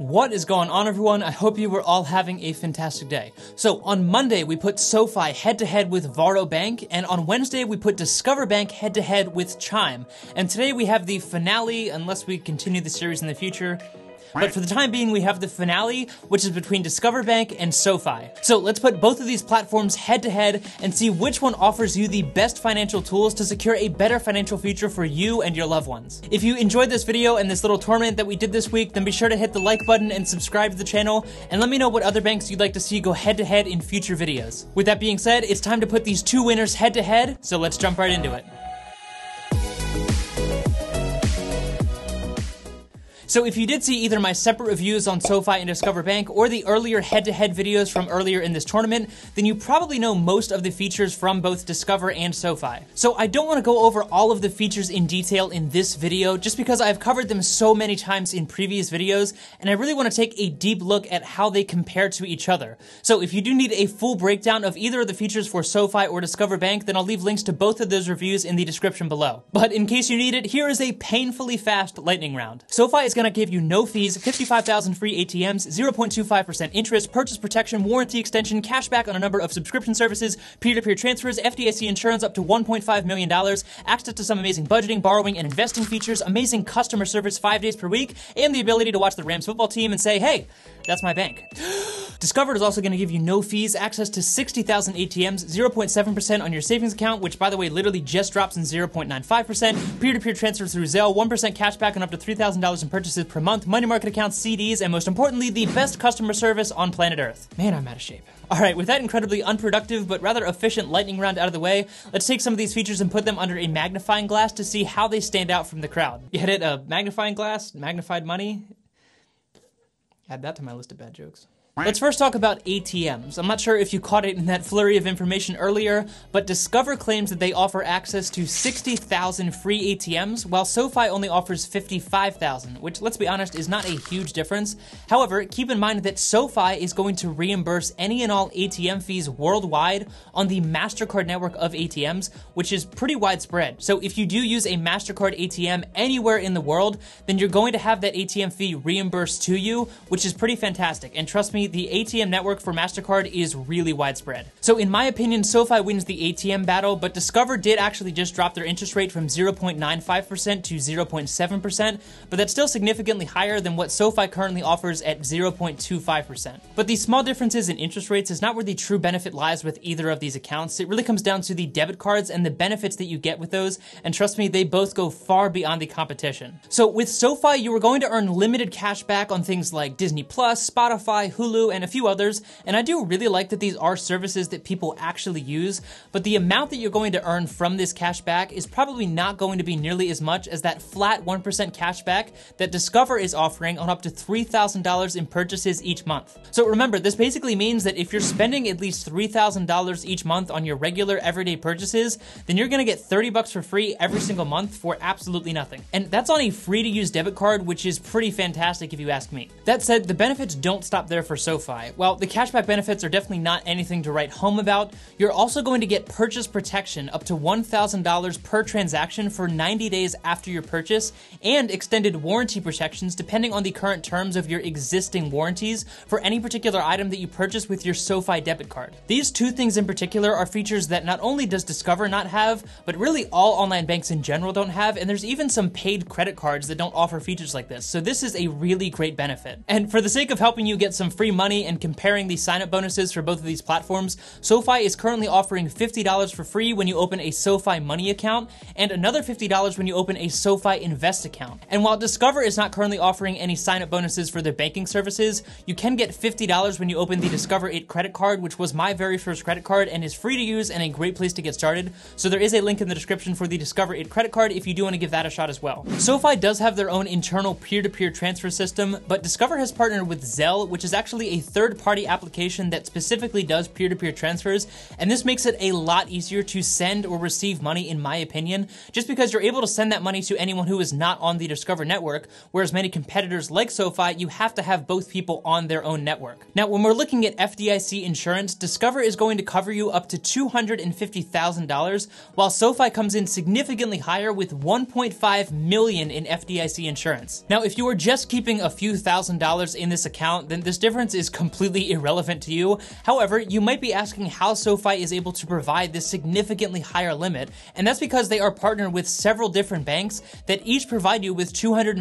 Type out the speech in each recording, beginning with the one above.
What is going on, everyone? I hope you were all having a fantastic day. So on Monday, we put SoFi head-to-head with Varo Bank, and on Wednesday, we put Discover Bank head-to-head with Chime. And today we have the finale, unless we continue the series in the future. But for the time being, we have the finale, which is between Discover Bank and SoFi. So let's put both of these platforms head to head and see which one offers you the best financial tools to secure a better financial future for you and your loved ones. If you enjoyed this video and this little tournament that we did this week, then be sure to hit the like button and subscribe to the channel, and let me know what other banks you'd like to see go head to head in future videos. With that being said, it's time to put these two winners head to head, so let's jump right into it. So if you did see either my separate reviews on SoFi and Discover Bank or the earlier head-to-head videos from earlier in this tournament, then you probably know most of the features from both Discover and SoFi. So I don't want to go over all of the features in detail in this video just because I've covered them so many times in previous videos, and I really want to take a deep look at how they compare to each other. So if you do need a full breakdown of either of the features for SoFi or Discover Bank, then I'll leave links to both of those reviews in the description below. But in case you need it, here is a painfully fast lightning round. SoFi is going to give you no fees, 55,000 free ATMs, 0.25% interest, purchase protection, warranty extension, cashback on a number of subscription services, peer-to-peer transfers, FDIC insurance up to $1.5 million, access to some amazing budgeting, borrowing, and investing features, amazing customer service 5 days per week, and the ability to watch the Rams football team and say, hey, that's my bank. Discover is also going to give you no fees, access to 60,000 ATMs, 0.7% on your savings account, which by the way literally just drops in 0.95%, peer-to-peer transfers through Zelle, 1% cashback on up to $3,000 in purchases per month, money market accounts, CDs, and most importantly, the best customer service on planet Earth. Man, I'm out of shape. All right, with that incredibly unproductive but rather efficient lightning round out of the way, let's take some of these features and put them under a magnifying glass to see how they stand out from the crowd. You hit it, a magnifying glass, magnified money. Add that to my list of bad jokes. Let's first talk about ATMs. I'm not sure if you caught it in that flurry of information earlier, but Discover claims that they offer access to 60,000 free ATMs, while SoFi only offers 55,000, which, let's be honest, is not a huge difference. However, keep in mind that SoFi is going to reimburse any and all ATM fees worldwide on the MasterCard network of ATMs, which is pretty widespread. So if you do use a MasterCard ATM anywhere in the world, then you're going to have that ATM fee reimbursed to you, which is pretty fantastic. And trust me, the ATM network for MasterCard is really widespread. So in my opinion, SoFi wins the ATM battle, but Discover did actually just drop their interest rate from 0.95% to 0.7%, but that's still significantly higher than what SoFi currently offers at 0.25%. But the small differences in interest rates is not where the true benefit lies with either of these accounts. It really comes down to the debit cards and the benefits that you get with those, and trust me, they both go far beyond the competition. So with SoFi, you were going to earn limited cash back on things like Disney+, Spotify, Hulu, and a few others, and I do really like that these are services that people actually use, but the amount that you're going to earn from this cashback is probably not going to be nearly as much as that flat 1% cashback that Discover is offering on up to $3,000 in purchases each month. So remember, this basically means that if you're spending at least $3,000 each month on your regular everyday purchases, then you're gonna get 30 bucks for free every single month for absolutely nothing. And that's on a free-to-use debit card, which is pretty fantastic if you ask me. That said, the benefits don't stop there for SoFi. While the cashback benefits are definitely not anything to write home about, you're also going to get purchase protection up to $1,000 per transaction for 90 days after your purchase, and extended warranty protections depending on the current terms of your existing warranties for any particular item that you purchase with your SoFi debit card. These two things in particular are features that not only does Discover not have, but really all online banks in general don't have, and there's even some paid credit cards that don't offer features like this, so this is a really great benefit. And for the sake of helping you get some free money and comparing the sign-up bonuses for both of these platforms, SoFi is currently offering $50 for free when you open a SoFi Money account, and another $50 when you open a SoFi Invest account. And while Discover is not currently offering any sign-up bonuses for their banking services, you can get $50 when you open the Discover It credit card, which was my very first credit card and is free to use and a great place to get started. So there is a link in the description for the Discover It credit card if you do want to give that a shot as well. SoFi does have their own internal peer-to-peer transfer system, but Discover has partnered with Zelle, which is actually actually a third-party application that specifically does peer-to-peer transfers, and this makes it a lot easier to send or receive money, in my opinion, just because you're able to send that money to anyone who is not on the Discover network, whereas many competitors like SoFi, you have to have both people on their own network. Now, when we're looking at FDIC insurance, Discover is going to cover you up to $250,000, while SoFi comes in significantly higher with $1.5 million in FDIC insurance. Now, if you are just keeping a few $1,000 in this account, then this difference is completely irrelevant to you. However, you might be asking how SoFi is able to provide this significantly higher limit, and that's because they are partnered with several different banks that each provide you with $250,000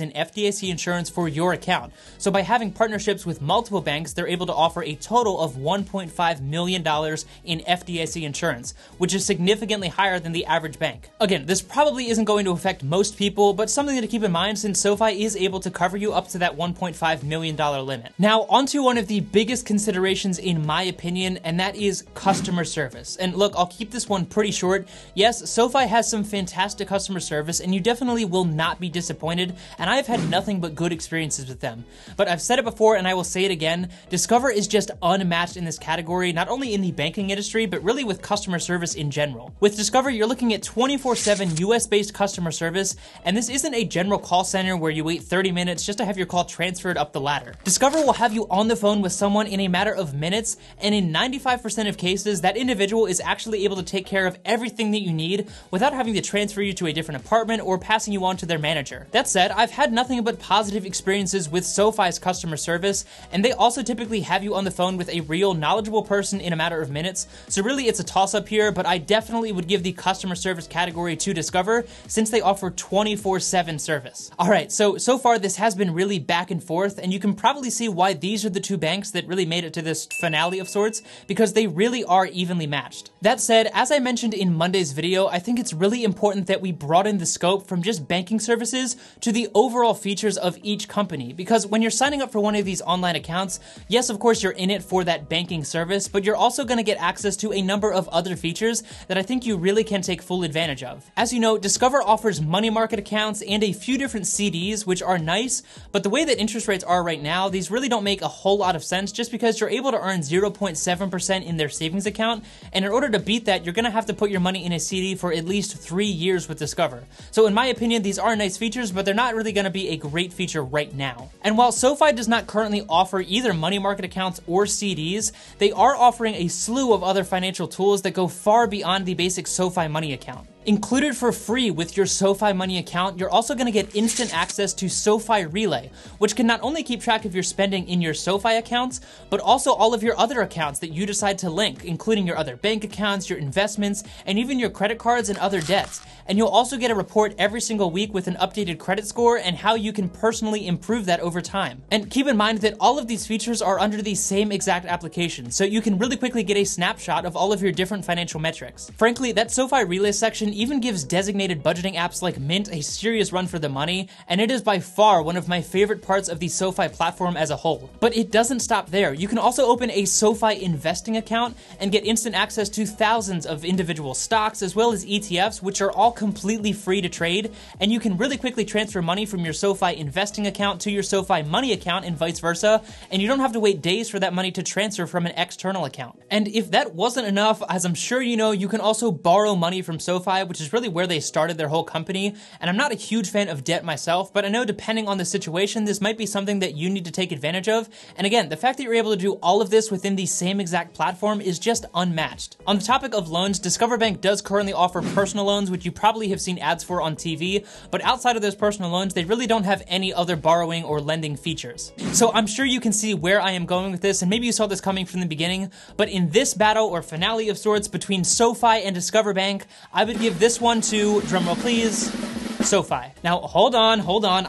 in FDIC insurance for your account. So by having partnerships with multiple banks, they're able to offer a total of $1.5 million in FDIC insurance, which is significantly higher than the average bank. Again, this probably isn't going to affect most people, but something to keep in mind since SoFi is able to cover you up to that $1.5 million limit. Now, onto one of the biggest considerations in my opinion, and that is customer service. And look, I'll keep this one pretty short. Yes, SoFi has some fantastic customer service, and you definitely will not be disappointed, and I've had nothing but good experiences with them. But I've said it before, and I will say it again, Discover is just unmatched in this category, not only in the banking industry, but really with customer service in general. With Discover, you're looking at 24/7 US-based customer service, and this isn't a general call center where you wait 30 minutes just to have your call transferred up the ladder. Discover will have you on the phone with someone in a matter of minutes, and in 95% of cases, that individual is actually able to take care of everything that you need without having to transfer you to a different apartment or passing you on to their manager. That said, I've had nothing but positive experiences with SoFi's customer service, and they also typically have you on the phone with a real knowledgeable person in a matter of minutes, so really it's a toss-up here, but I definitely would give the customer service category to Discover since they offer 24/7 service. All right, so far this has been really back and forth, and you can probably see why these are the two banks that really made it to this finale of sorts, because they really are evenly matched. That said, as I mentioned in Monday's video, I think it's really important that we broaden the scope from just banking services to the overall features of each company, because when you're signing up for one of these online accounts, yes, of course, you're in it for that banking service, but you're also going to get access to a number of other features that I think you really can take full advantage of. As you know, Discover offers money market accounts and a few different CDs, which are nice, but the way that interest rates are right now, these really don't make a whole lot of sense just because you're able to earn 0.7% in their savings account, and in order to beat that, you're going to have to put your money in a CD for at least 3 years with Discover. So in my opinion, these are nice features, but they're not really going to be a great feature right now. And while SoFi does not currently offer either money market accounts or CDs, they are offering a slew of other financial tools that go far beyond the basic SoFi Money account. Included for free with your SoFi Money account, you're also gonna get instant access to SoFi Relay, which can not only keep track of your spending in your SoFi accounts, but also all of your other accounts that you decide to link, including your other bank accounts, your investments, and even your credit cards and other debts. And you'll also get a report every single week with an updated credit score and how you can personally improve that over time. And keep in mind that all of these features are under the same exact application, so you can really quickly get a snapshot of all of your different financial metrics. Frankly, that SoFi Relay section even gives designated budgeting apps like Mint a serious run for the money, and it is by far one of my favorite parts of the SoFi platform as a whole. But it doesn't stop there. You can also open a SoFi investing account and get instant access to thousands of individual stocks as well as ETFs, which are all completely free to trade, and you can really quickly transfer money from your SoFi investing account to your SoFi Money account and vice versa, and you don't have to wait days for that money to transfer from an external account. And if that wasn't enough, as I'm sure you know, you can also borrow money from SoFi, which is really where they started their whole company, and I'm not a huge fan of debt myself, but I know depending on the situation, this might be something that you need to take advantage of, and again, the fact that you're able to do all of this within the same exact platform is just unmatched. On the topic of loans, Discover Bank does currently offer personal loans, which you probably have seen ads for on TV, but outside of those personal loans, they really don't have any other borrowing or lending features. So I'm sure you can see where I am going with this, and maybe you saw this coming from the beginning, but in this battle or finale of sorts between SoFi and Discover Bank, I would give this one to, drumroll please, SoFi. Now, hold on.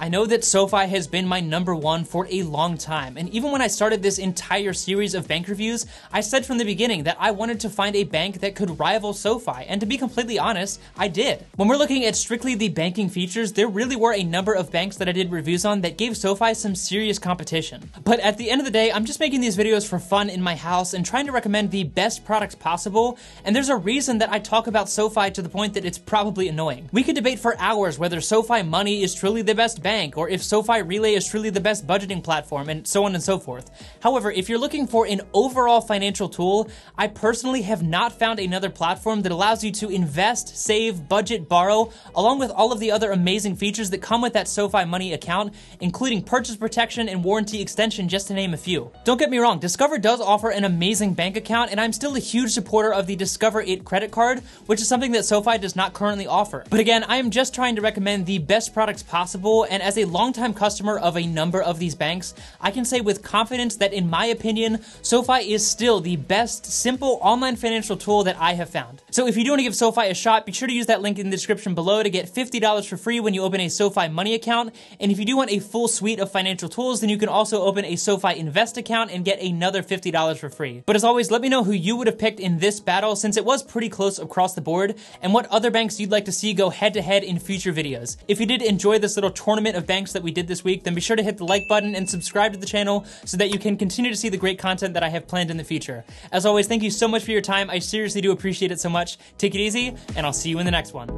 I know that SoFi has been my number one for a long time. And even when I started this entire series of bank reviews, I said from the beginning that I wanted to find a bank that could rival SoFi. And to be completely honest, I did. When we're looking at strictly the banking features, there really were a number of banks that I did reviews on that gave SoFi some serious competition. But at the end of the day, I'm just making these videos for fun in my house and trying to recommend the best products possible. And there's a reason that I talk about SoFi to the point that it's probably annoying. We could debate for hours whether SoFi Money is truly the best bank, or if SoFi Relay is truly the best budgeting platform, and so on and so forth. However, if you're looking for an overall financial tool, I personally have not found another platform that allows you to invest, save, budget, borrow, along with all of the other amazing features that come with that SoFi Money account, including purchase protection and warranty extension, just to name a few. Don't get me wrong, Discover does offer an amazing bank account, and I'm still a huge supporter of the Discover It credit card, which is something that SoFi does not currently offer. But again, I am just trying to recommend the best products possible, and as a longtime customer of a number of these banks, I can say with confidence that in my opinion, SoFi is still the best simple online financial tool that I have found. So if you do want to give SoFi a shot, be sure to use that link in the description below to get $50 for free when you open a SoFi Money account. And if you do want a full suite of financial tools, then you can also open a SoFi Invest account and get another $50 for free. But as always, let me know who you would have picked in this battle, since it was pretty close across the board, and what other banks you'd like to see go head to head in future videos. If you did enjoy this little tournament of banks that we did this week, then be sure to hit the like button and subscribe to the channel so that you can continue to see the great content that I have planned in the future. As always, thank you so much for your time. I seriously do appreciate it so much. Take it easy, and I'll see you in the next one.